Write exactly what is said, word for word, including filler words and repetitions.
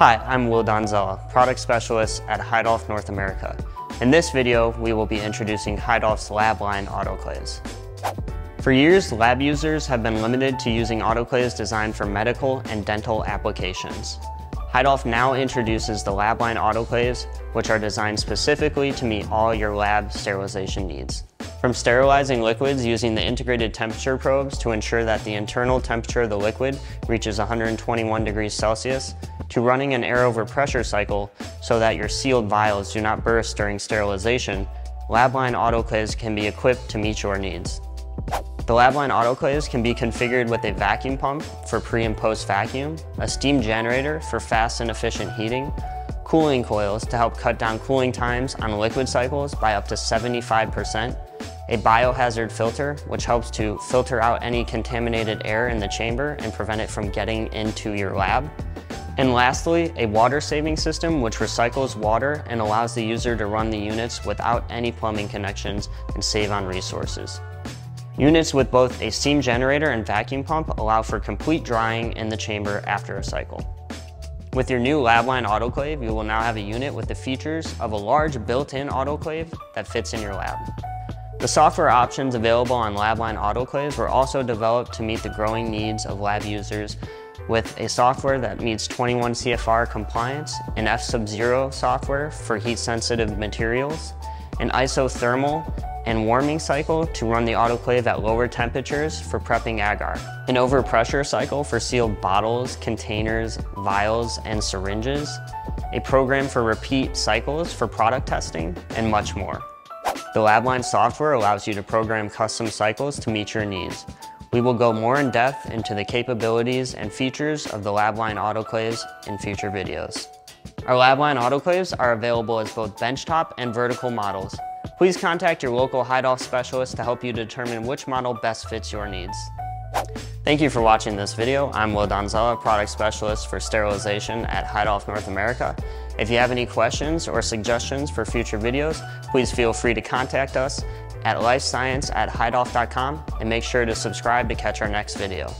Hi, I'm Will Donzella, Product Specialist at Heidolph North America. In this video, we will be introducing Heidolph's Labline autoclaves. For years, lab users have been limited to using autoclaves designed for medical and dental applications. Heidolph now introduces the Labline autoclaves, which are designed specifically to meet all your lab sterilization needs. From sterilizing liquids using the integrated temperature probes to ensure that the internal temperature of the liquid reaches one hundred twenty-one degrees Celsius, to running an air over pressure cycle so that your sealed vials do not burst during sterilization, Labline autoclaves can be equipped to meet your needs. The Labline autoclaves can be configured with a vacuum pump for pre and post vacuum, a steam generator for fast and efficient heating, cooling coils to help cut down cooling times on liquid cycles by up to seventy-five percent, a biohazard filter, which helps to filter out any contaminated air in the chamber and prevent it from getting into your lab. And lastly, a water-saving system which recycles water and allows the user to run the units without any plumbing connections and save on resources. Units with both a steam generator and vacuum pump allow for complete drying in the chamber after a cycle. With your new Labline autoclave, you will now have a unit with the features of a large built-in autoclave that fits in your lab. The software options available on Labline autoclaves were also developed to meet the growing needs of lab users with a software that meets twenty-one C F R compliance, an F sub zero software for heat-sensitive materials, an isothermal and warming cycle to run the autoclave at lower temperatures for prepping agar, an overpressure cycle for sealed bottles, containers, vials, and syringes, a program for repeat cycles for product testing, and much more. The Labline software allows you to program custom cycles to meet your needs. We will go more in depth into the capabilities and features of the Labline autoclaves in future videos. Our Labline autoclaves are available as both benchtop and vertical models. Please contact your local Heidolph specialist to help you determine which model best fits your needs. Thank you for watching this video. I'm Will Donzella, Product Specialist for Sterilization at Heidolph North America. If you have any questions or suggestions for future videos, please feel free to contact us at Life Science at heidolph dot com and make sure to subscribe to catch our next video.